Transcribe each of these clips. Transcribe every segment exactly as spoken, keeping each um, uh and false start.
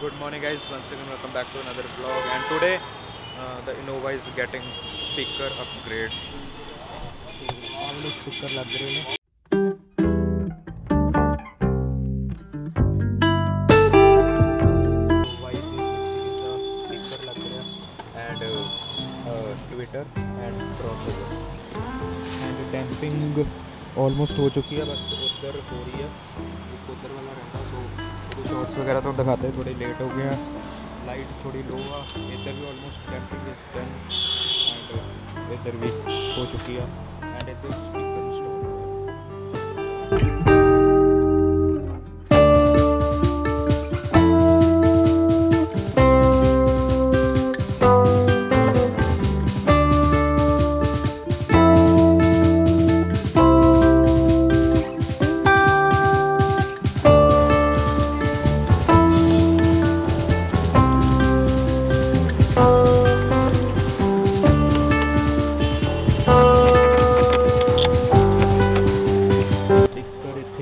Good morning guys, once again welcome back to another vlog, and today uh, the Innova is getting speaker upgrade. speaker upgrade and uh, uh, Twitter and crossover and damping almost हो चुकी है, बस उधर हो रही है, एक उधर वाला रहता। सो थोड़ी शॉर्ट्स वगैरह तो दिखाते हैं, थोड़े लेट हो गए हैं, लाइट थोड़ी लो है। इधर भी almost damping is done and इधर भी हो चुकी है एंड इधर स्पीकर इंस्टॉल हो गया।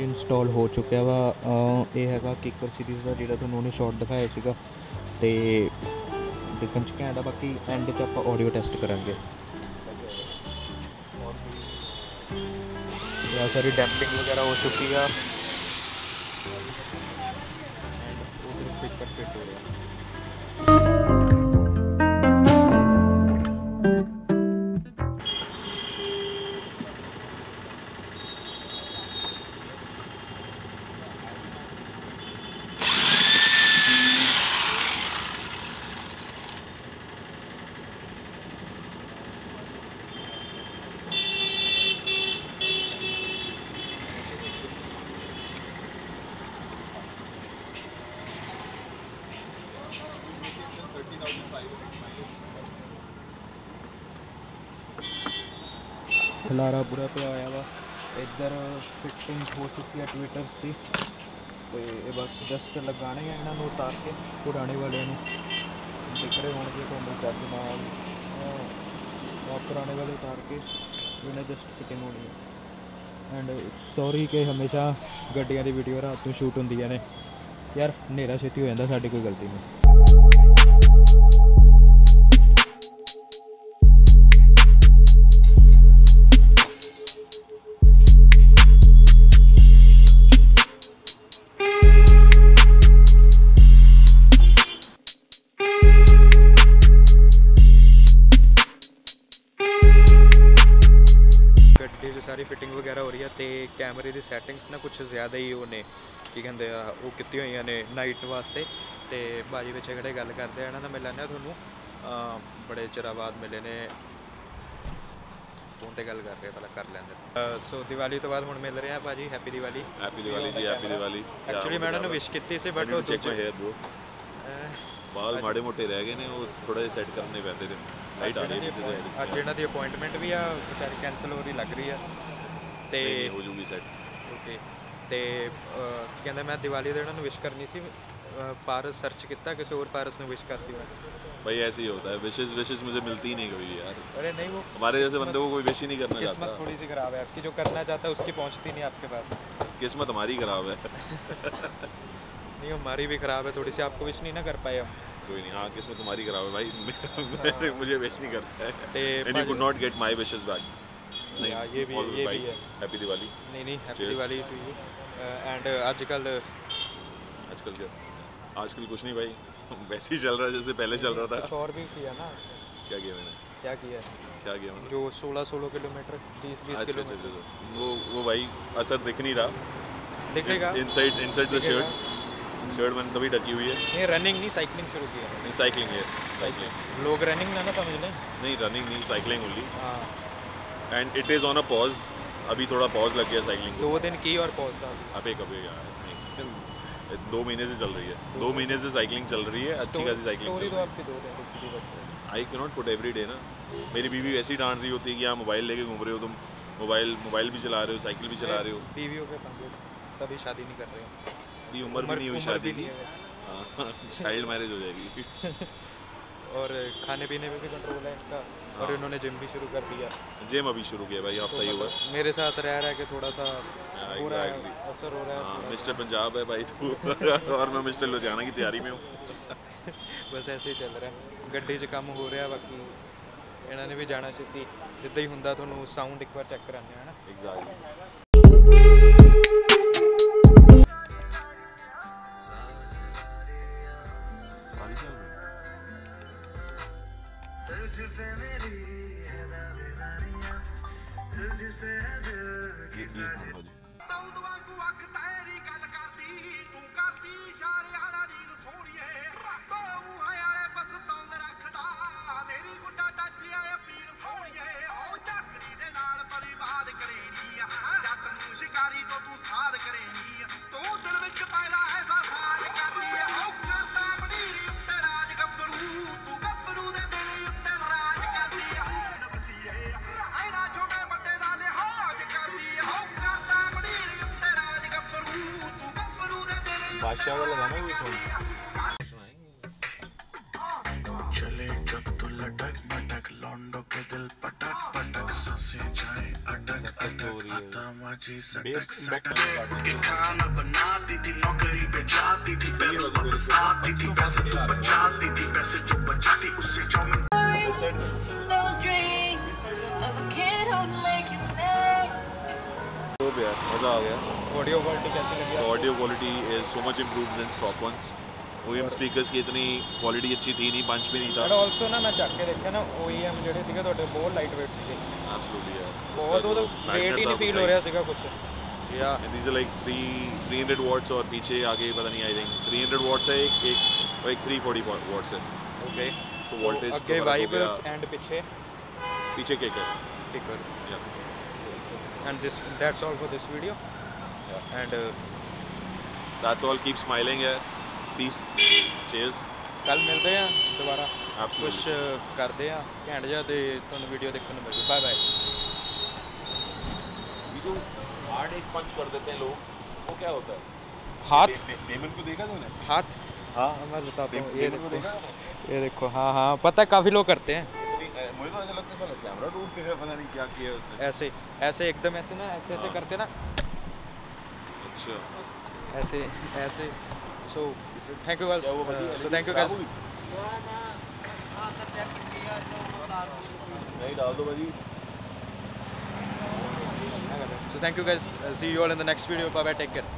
इंस्टॉल हो चुका वा यह है किकर सीरीज़ का जोड़ा थोड़ा शॉट दिखाया सीगा ते देखने च घैंट। बाकी एंड च आप ऑडियो टेस्ट करांगे। सारी डैम्पिंग वगैरह हो चुकी है, स्पीकर फिट हो गया। खलारा बुरा पाया वा। इधर फिटिंग हो चुकी है ट्विटर की, तो बस जस्ट लगाने हैं इन्होंने उतार के पुराने वाले दिख रहे होने के तो कर देना, और पुराने वाले उतार के इन्हें जस्ट फिटिंग होनी है। एंड सॉरी कि हमेशा गड्डियां दी वीडियो रात को शूट होंदियां ने यार, हनेरा छेती हो जाता, साड़ी कोई गलती नहीं। सारी फिटिंग वगैरह हो रही है, तो कैमरे की सैटिंग्स ना कुछ ज़्यादा ही उन्हें की कहें वो की हुई ने नाइट वास्ते। तो भाजी पिछले खड़े गल करते हैं, इन्होंने मिलने थोनू बड़े चिर बाद मिले ने, फोन पर गल कर रहे पहले कर लेंगे। सो दिवाली तो बाद हुण मिल रहे हैं भाजी, happy Diwali. Happy Diwali ji, happy Diwali. Actually मैं उन्होंने विश की सी बट बाल माड़े मोटे रह गए ने, वो थोड़ा जिहा सैट करने पैंदे ने। लाइट आ रही है अज, इन्हां दी अपॉइंटमेंट भी आ बेचारी कैंसल हो रही लग रही है, ते हो जूगी सैट। ओके ते कहंदा मैं दिवाली दे इन्हां नूं विश करनी सी, पारस सर्च किया किसी और पारस ने विश करती। भाई ऐसे ही होता है, विशेज विशेज मुझे मिलती ही नहीं कभी यार। अरे नहीं, वो हमारे जैसे बंदे को कोई विश ही नहीं करना चाहता। किस्मत थोड़ी सी खराब है आपकी, जो करना चाहता है उसकी पहुँचती नहीं आपके पास। किस्मत हमारी खराब है, नहीं हमारी भी ख़राब है थोड़ी सी, आपको विश नहीं ना कर पाए हम। कोई नहीं, हाँ किस्मत तुम्हारी ख़राब है भाई, मेरे मुझे विश नहीं करता है। And you could not get my wishes back. नहीं ये भी ये भी है। हैप्पी दिवाली। नहीं नहीं happy Diwali to you. And आजकल आजकल क्या आजकल कुछ नहीं भाई, वैसे ही चल रहा है जैसे पहले चल रहा था। कुछ और भी किया ना। क्या किया मैंने? क्या किया क्या किया मैंने? जो सोलह सोलह किलोमीटर बीस बीस किलोमीटर वो वो भाई असर दिख नहीं रहा। दिखेगा inside inside the shirt, shirt मैंने तभी ढकी हुई है। नहीं रनिंग नहीं, साइकिलिंग शुरू की है। नहीं साइकिलिंग, यस साइकिलिंग। लोग रनिंग ना ना समझ लें, नहीं रनिंग नहीं, साइकिलिंग ओनली। हाँ and it is on a pause, अभी थोड़ा पॉज लग गया साइकिलिंग। दो दिन की और पॉज था अभी कभी यार, दो महीने से चल रही है, दो महीने से साइकिलिंग चल रही है, अच्छी खासी cycling. I can not put every day ना, मेरी बीवी वैसी डांट रही होती है कि यहाँ मोबाइल लेके घूम रहे हो तुम, मोबाइल मोबाइल भी चला रहे हो, साइकिल भी चला रहे हो। बीवी हो गए तभी शादी नहीं कर रहे हो, उम्र भी नहीं हुई शादी की, चाइल्ड मैरिज हो जाएगी। और खाने पीने पे भी कंट्रोल है इनका। हाँ। और इन्होंने जिम भी शुरू कर दिया। जिम अभी शुरू किया भाई, हफ्ता ही हुआ। मेरे साथ रह रहा है कि थोड़ा सा पूरा असर हो रहा है। मिस्टर पंजाब है भाई तू और मैं मिस्टर लुधियाना की तैयारी में हूँ। बस ऐसे ही चल रहा है, गड्ढे च काम हो रहा है। बाकी इन्होंने भी जाना छेती, जिदा ही होंदा तुहानूं साउंड एक बार चेक कराने है ना। बादशाह वाला गाना भी सुन। चले जब तो लटक मटक, लौंडों के दिल पटक पटक, सांसें जाए अटक अटक, आता माची सटक सटक। इकाना बनाती थी, नौकरी पे जाती थी, पैसे वापस आती थी, पैसे तो बचाती थी, पैसे जो बचाती उससे जो मैं मज़ा आ गया। ऑडियो क्वालिटी कैसी लगी? Audio quality is so much improved than stock ones. OEM speakers की इतनी क्वालिटी अच्छी थी नहीं, पंच भी नहीं था। और ऑल्सो ना मैं चेक के देखा ना, ओईएम जेडे सीगे तोडे बहुत लाइट वेट सीगे। एब्सोल्युटली यार, बहुत वो तो वेट ही नहीं फील हो रहा सीगा कुछ। या and these are like three hundred watts और पीछे आगे पता नहीं, I think three hundred watts है एक एक और एक थ्री फोर्टी वाट्स है। ओके सो वोल्टेज आगे वाइब एंड पीछे पीछे kicker kicker. Yeah and this that's all for this video. Yeah. And uh, that's all. Keep smiling yaar. Peace. Cheers. Kal milte hain dobara. Kuch karde ha ghant ja te tonu video dekhne nu mile. Bye bye. Ye jo hard ek punch kar dete hain log, wo kya hota hai? Haath Damon ko dekha tune? Haath ha main batata hu, ye dekho ye dekho ha ha pata hai kafi log karte hain। मुझे तो ऐसा लगता है साला camera टूट गया, पता नहीं क्या किया उसने। ऐसे ऐसे एकदम ऐसे ना, ऐसे ऐसे करते ना। अच्छा ऐसे ऐसे। So thank you guys, so thank you guys. नहीं डाल दो भाई। So thank you guys, see you all in the next video. Bye bye, take care.